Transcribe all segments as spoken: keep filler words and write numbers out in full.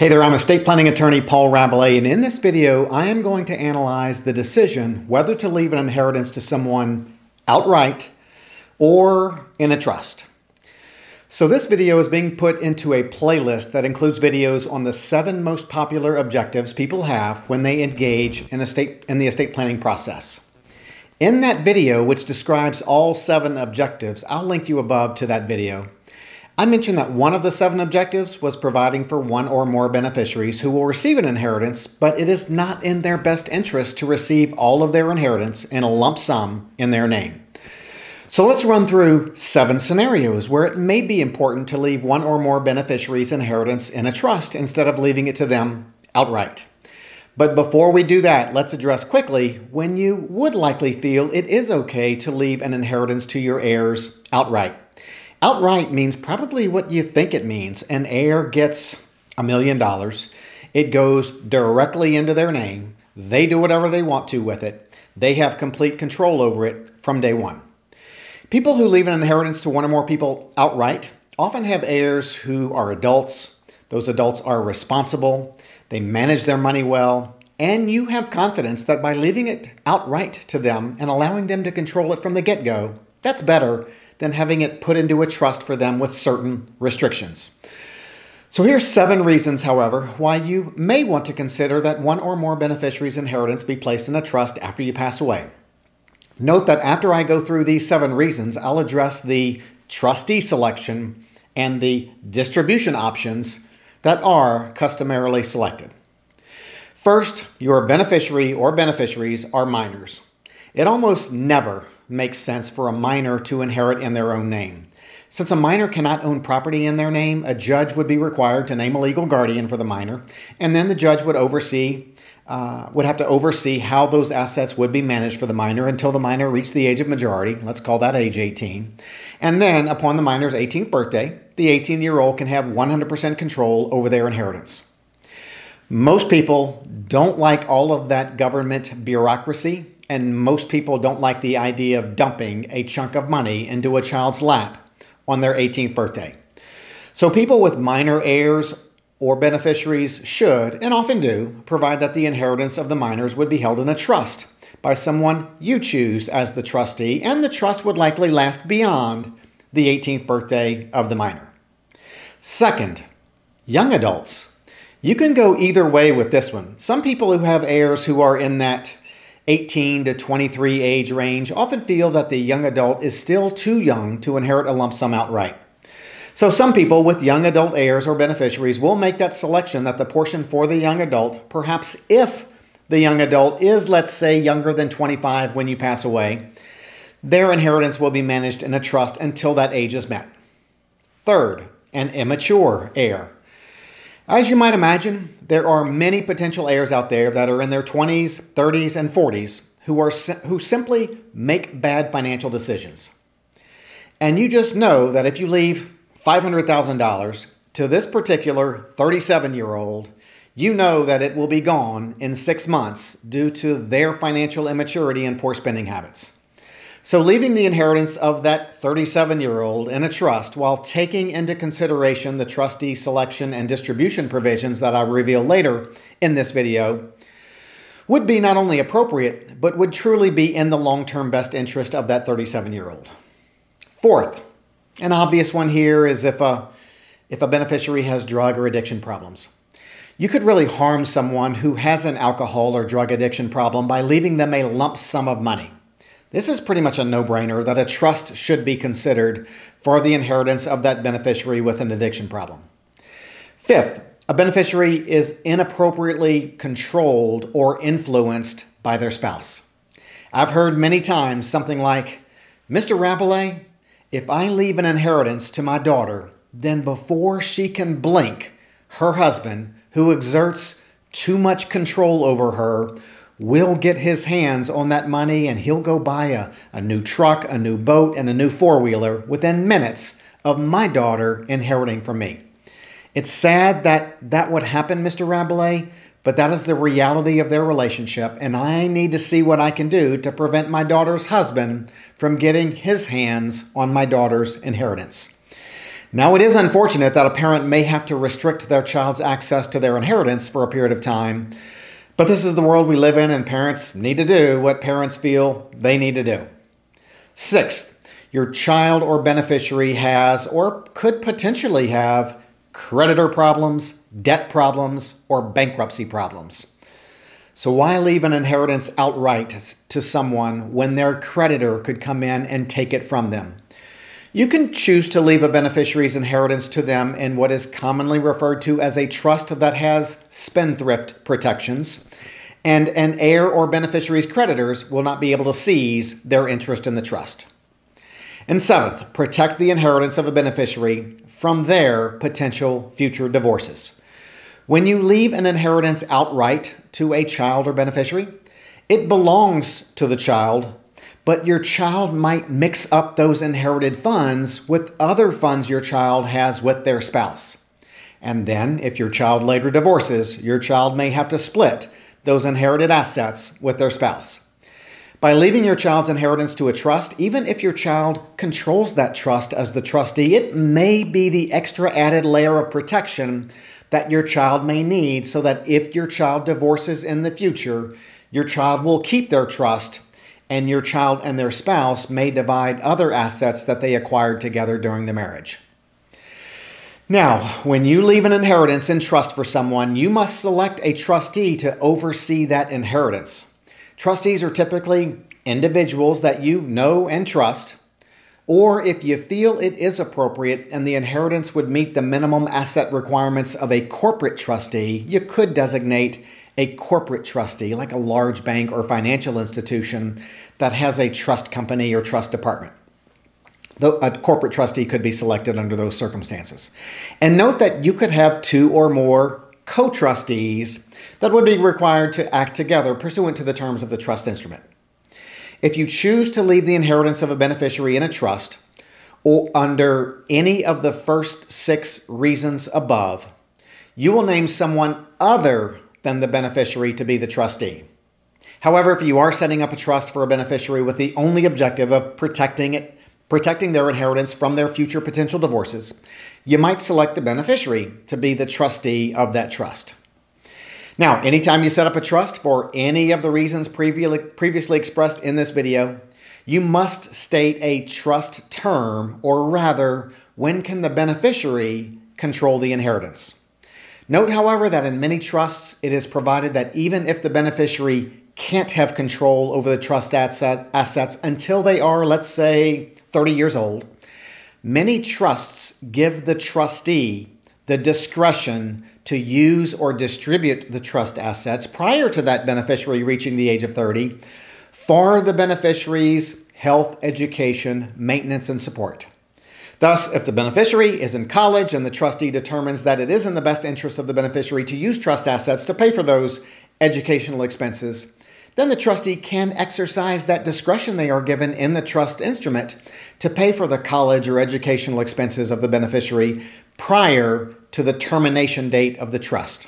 Hey there, I'm estate planning attorney Paul Rabalais, and in this video I am going to analyze the decision whether to leave an inheritance to someone outright or in a trust. So this video is being put into a playlist that includes videos on the seven most popular objectives people have when they engage in, estate, in the estate planning process. In that video, which describes all seven objectives, I'll link you above to that video. I mentioned that one of the seven objectives was providing for one or more beneficiaries who will receive an inheritance, but it is not in their best interest to receive all of their inheritance in a lump sum in their name. So let's run through seven scenarios where it may be important to leave one or more beneficiaries' inheritance in a trust instead of leaving it to them outright. But before we do that, let's address quickly when you would likely feel it is okay to leave an inheritance to your heirs outright. Outright means probably what you think it means. An heir gets a million dollars. It goes directly into their name. They do whatever they want to with it. They have complete control over it from day one. People who leave an inheritance to one or more people outright often have heirs who are adults. Those adults are responsible. They manage their money well. And you have confidence that by leaving it outright to them and allowing them to control it from the get-go, that's better than having it put into a trust for them with certain restrictions. So here's seven reasons, however, why you may want to consider that one or more beneficiaries' inheritance be placed in a trust after you pass away. Note that after I go through these seven reasons, I'll address the trustee selection and the distribution options that are customarily selected. First, your beneficiary or beneficiaries are minors. It almost never makes sense for a minor to inherit in their own name. Since a minor cannot own property in their name, a judge would be required to name a legal guardian for the minor, and then the judge would oversee, uh, would have to oversee how those assets would be managed for the minor until the minor reached the age of majority, let's call that age eighteen. And then upon the minor's eighteenth birthday, the eighteen-year-old can have one hundred percent control over their inheritance. Most people don't like all of that government bureaucracy, and most people don't like the idea of dumping a chunk of money into a child's lap on their eighteenth birthday. So people with minor heirs or beneficiaries should, and often do, provide that the inheritance of the minors would be held in a trust by someone you choose as the trustee, and the trust would likely last beyond the eighteenth birthday of the minor. Second, young adults. You can go either way with this one. Some people who have heirs who are in that eighteen to twenty-three age range often feel that the young adult is still too young to inherit a lump sum outright. So some people with young adult heirs or beneficiaries will make that selection that the portion for the young adult, perhaps if the young adult is, let's say, younger than twenty-five when you pass away, their inheritance will be managed in a trust until that age is met. Third, an immature heir. As you might imagine, there are many potential heirs out there that are in their twenties, thirties, and forties who are who simply make bad financial decisions. And you just know that if you leave five hundred thousand dollars to this particular thirty-seven-year-old, you know that it will be gone in six months due to their financial immaturity and poor spending habits. So leaving the inheritance of that thirty-seven-year-old in a trust while taking into consideration the trustee selection and distribution provisions that I reveal later in this video would be not only appropriate, but would truly be in the long-term best interest of that thirty-seven-year-old. Fourth, an obvious one here is if a, if a beneficiary has drug or addiction problems. You could really harm someone who has an alcohol or drug addiction problem by leaving them a lump sum of money. This is pretty much a no-brainer that a trust should be considered for the inheritance of that beneficiary with an addiction problem. Fifth, a beneficiary is inappropriately controlled or influenced by their spouse. I've heard many times something like, "Mister Rabalais, if I leave an inheritance to my daughter, then before she can blink, her husband, who exerts too much control over her, will get his hands on that money and he'll go buy a, a new truck, a new boat, and a new four-wheeler within minutes of my daughter inheriting from me." It's sad that that would happen, Mister Rabalais, but that is the reality of their relationship, and I need to see what I can do to prevent my daughter's husband from getting his hands on my daughter's inheritance. Now, it is unfortunate that a parent may have to restrict their child's access to their inheritance for a period of time, but this is the world we live in, and parents need to do what parents feel they need to do. Sixth, your child or beneficiary has or could potentially have creditor problems, debt problems, or bankruptcy problems. So why leave an inheritance outright to someone when their creditor could come in and take it from them? You can choose to leave a beneficiary's inheritance to them in what is commonly referred to as a trust that has spendthrift protections, and an heir or beneficiary's creditors will not be able to seize their interest in the trust. And seventh, protect the inheritance of a beneficiary from their potential future divorces. When you leave an inheritance outright to a child or beneficiary, it belongs to the child, but your child might mix up those inherited funds with other funds your child has with their spouse. And then, if your child later divorces, your child may have to split those inherited assets with their spouse. By leaving your child's inheritance to a trust, even if your child controls that trust as the trustee, it may be the extra added layer of protection that your child may need so that if your child divorces in the future, your child will keep their trust, and your child and their spouse may divide other assets that they acquired together during the marriage. Now, when you leave an inheritance in trust for someone, you must select a trustee to oversee that inheritance. Trustees are typically individuals that you know and trust, or if you feel it is appropriate and the inheritance would meet the minimum asset requirements of a corporate trustee, you could designate a corporate trustee, like a large bank or financial institution that has a trust company or trust department. A corporate trustee could be selected under those circumstances. And note that you could have two or more co-trustees that would be required to act together pursuant to the terms of the trust instrument. If you choose to leave the inheritance of a beneficiary in a trust or under any of the first six reasons above, you will name someone other than the beneficiary to be the trustee. However, if you are setting up a trust for a beneficiary with the only objective of protecting it, protecting their inheritance from their future potential divorces, you might select the beneficiary to be the trustee of that trust. Now, anytime you set up a trust for any of the reasons previously expressed in this video, you must state a trust term, or rather, when can the beneficiary control the inheritance. Note, however, that in many trusts, it is provided that even if the beneficiary can't have control over the trust asset, assets until they are, let's say, thirty years old, many trusts give the trustee the discretion to use or distribute the trust assets prior to that beneficiary reaching the age of thirty for the beneficiary's health, education, maintenance, and support. Thus, if the beneficiary is in college and the trustee determines that it is in the best interest of the beneficiary to use trust assets to pay for those educational expenses, then the trustee can exercise that discretion they are given in the trust instrument to pay for the college or educational expenses of the beneficiary prior to the termination date of the trust.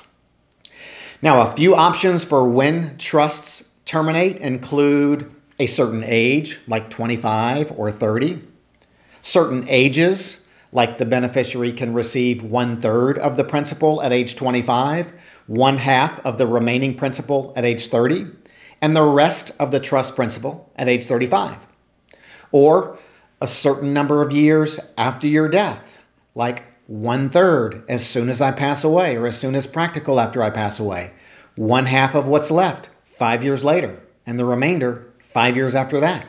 Now, a few options for when trusts terminate include a certain age, like twenty-five or thirty, certain ages, like the beneficiary can receive one-third of the principal at age twenty-five, one-half of the remaining principal at age thirty, and the rest of the trust principal at age thirty-five. Or a certain number of years after your death, like one-third as soon as I pass away, or as soon as practical after I pass away, one-half of what's left five years later, and the remainder five years after that.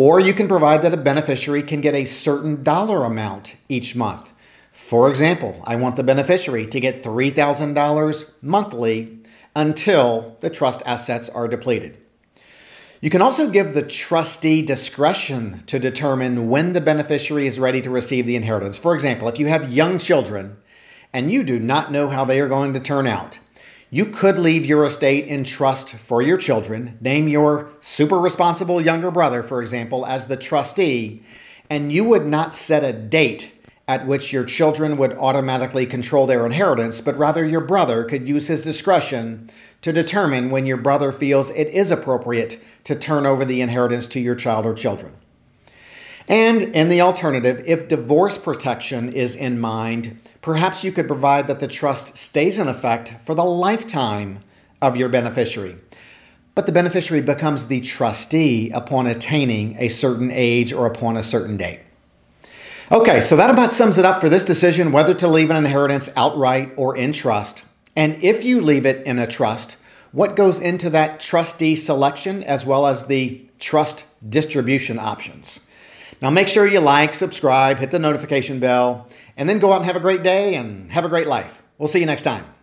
Or you can provide that a beneficiary can get a certain dollar amount each month. For example, I want the beneficiary to get three thousand dollars monthly until the trust assets are depleted. You can also give the trustee discretion to determine when the beneficiary is ready to receive the inheritance. For example, if you have young children and you do not know how they are going to turn out, you could leave your estate in trust for your children, name your super responsible younger brother, for example, as the trustee, and you would not set a date at which your children would automatically control their inheritance, but rather your brother could use his discretion to determine when your brother feels it is appropriate to turn over the inheritance to your child or children. And in the alternative, if divorce protection is in mind, perhaps you could provide that the trust stays in effect for the lifetime of your beneficiary. But the beneficiary becomes the trustee upon attaining a certain age or upon a certain date. Okay, so that about sums it up for this decision whether to leave an inheritance outright or in trust. And if you leave it in a trust, what goes into that trustee selection as well as the trust distribution options? Now make sure you like, subscribe, hit the notification bell, and then go out and have a great day and have a great life. We'll see you next time.